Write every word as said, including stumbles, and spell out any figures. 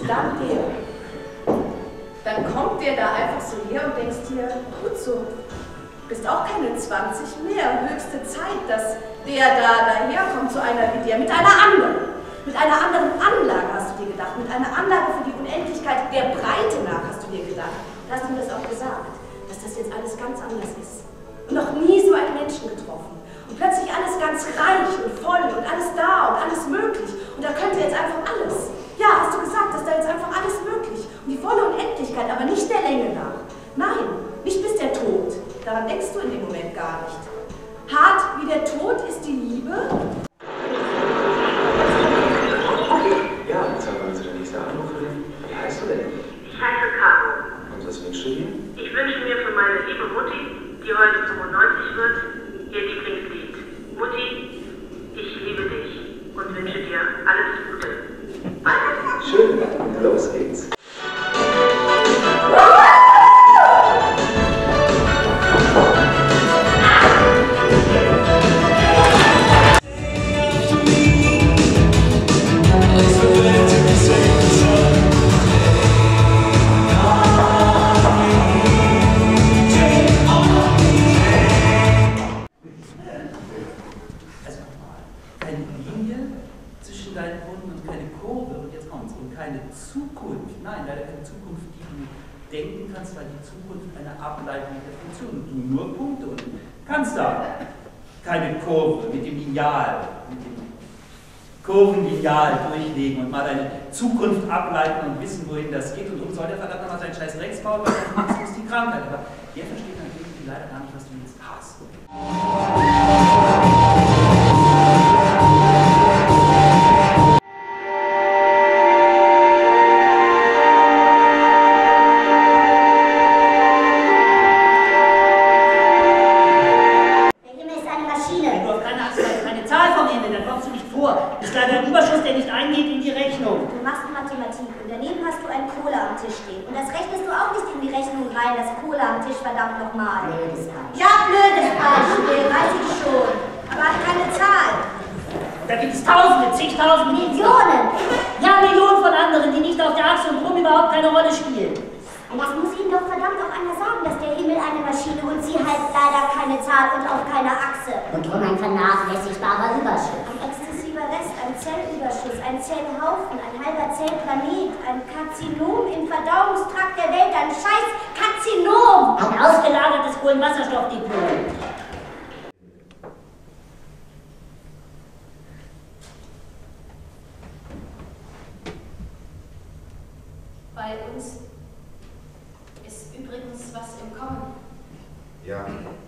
ich dann gehe, dann kommt der da einfach so her und denkst dir, gut so, bist auch keine zwanzig mehr, höchste Zeit, dass der da daherkommt, so einer wie dir, mit einer anderen, mit einer anderen Anlage hast du dir gedacht, mit einer Anlage für die Unendlichkeit der Breite nach hast du dir gedacht. Da hast du mir das auch gesagt, dass das jetzt alles ganz anders ist. Und noch nie so einen Menschen getroffen. Und plötzlich alles ganz reich und voll und alles da und alles möglich. Und da könnte jetzt einfach alles. Ja, hast du gesagt, dass da jetzt einfach alles möglich. Und die volle Unendlichkeit, aber nicht der Länge nach. Nein, nicht bis der Tod. Daran denkst du in dem Moment gar nicht. Hart wie der Tod ist die Liebe. Ja, jetzt haben wir uns der nächste Anruf. Wie heißt du denn? Ich heiße Caro. Und was wünschst du dir? Ich wünsche mir für meine liebe Mutti, die heute zweiundneunzig wird, ihr Lieblingslied. Mutti, ich liebe dich und wünsche dir alles Gute. Bye. Schön, los geht's. Durchlegen und mal deine Zukunft ableiten und wissen, wohin das geht. Und um soll der verdammt nochmal seinen scheiß Rex bauen, weil sonst muss die Krankheit. Aber der versteht natürlich leider gar nicht, was du jetzt hast. Bei uns ist übrigens was im Kommen. Ja.